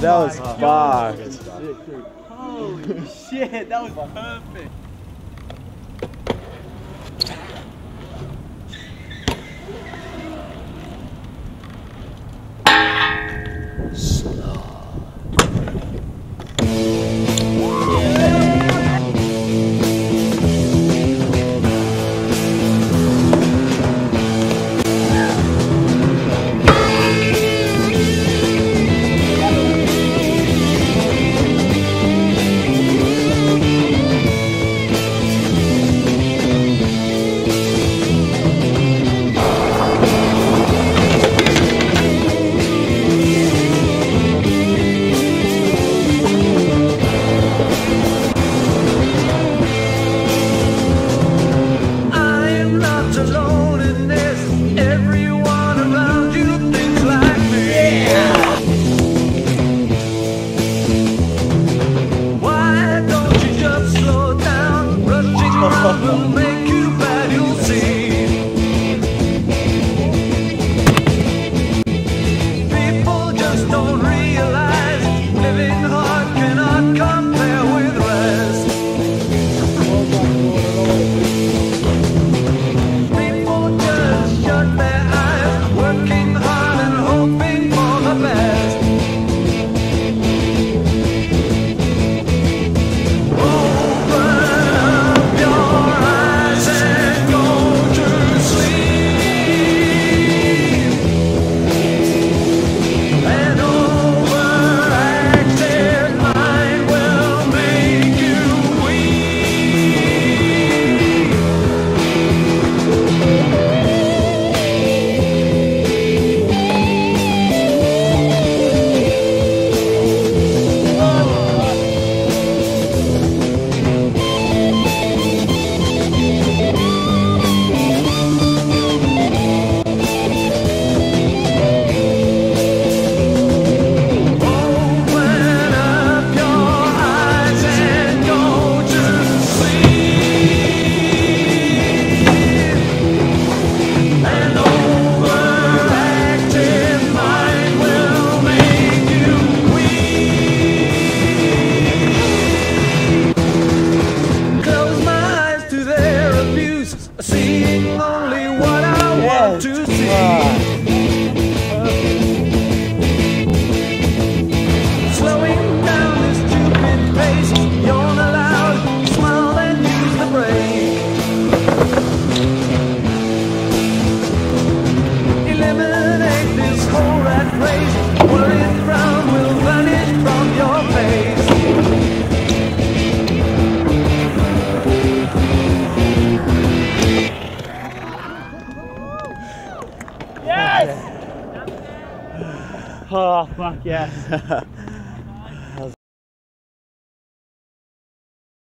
That was fire. Holy shit, that was perfect. Oh, fuck yes.